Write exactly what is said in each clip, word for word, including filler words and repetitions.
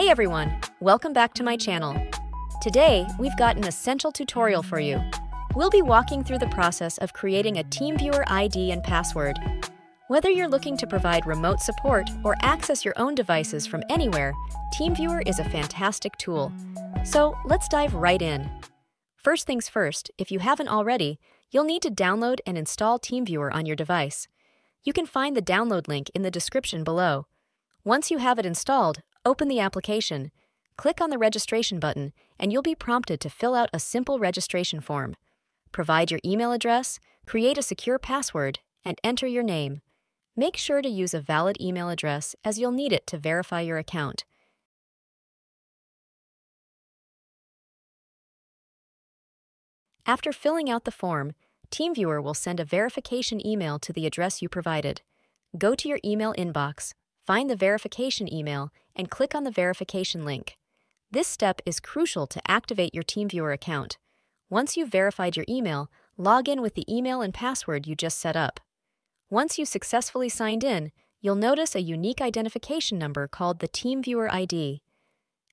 Hey everyone, welcome back to my channel. Today, we've got an essential tutorial for you. We'll be walking through the process of creating a TeamViewer I D and password. Whether you're looking to provide remote support or access your own devices from anywhere, TeamViewer is a fantastic tool. So let's dive right in. First things first, if you haven't already, you'll need to download and install TeamViewer on your device. You can find the download link in the description below. Once you have it installed, open the application, click on the registration button, and you'll be prompted to fill out a simple registration form. Provide your email address, create a secure password, and enter your name. Make sure to use a valid email address as you'll need it to verify your account. After filling out the form, TeamViewer will send a verification email to the address you provided. Go to your email inbox, find the verification email, and click on the verification link. This step is crucial to activate your TeamViewer account. Once you've verified your email, log in with the email and password you just set up. Once you've successfully signed in, you'll notice a unique identification number called the TeamViewer I D.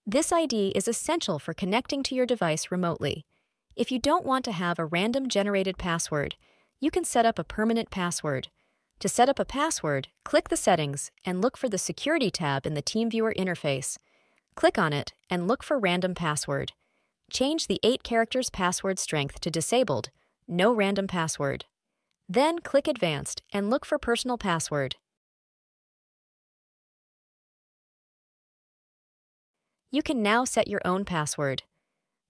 This I D is essential for connecting to your device remotely. If you don't want to have a random generated password, you can set up a permanent password. To set up a password, click the settings and look for the security tab in the TeamViewer interface. Click on it and look for random password. Change the eight characters password strength to disabled, no random password. Then click advanced and look for personal password. You can now set your own password.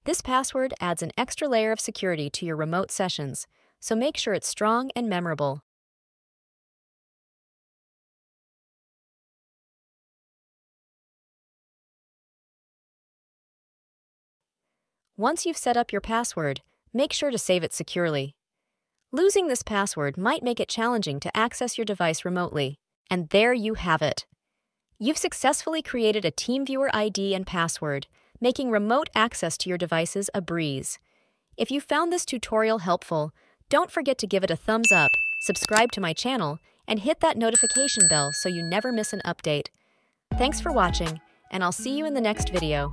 This password adds an extra layer of security to your remote sessions, so make sure it's strong and memorable. Once you've set up your password, make sure to save it securely. Losing this password might make it challenging to access your device remotely, and there you have it. You've successfully created a TeamViewer I D and password, making remote access to your devices a breeze. If you found this tutorial helpful, don't forget to give it a thumbs up, subscribe to my channel, and hit that notification bell so you never miss an update. Thanks for watching, and I'll see you in the next video.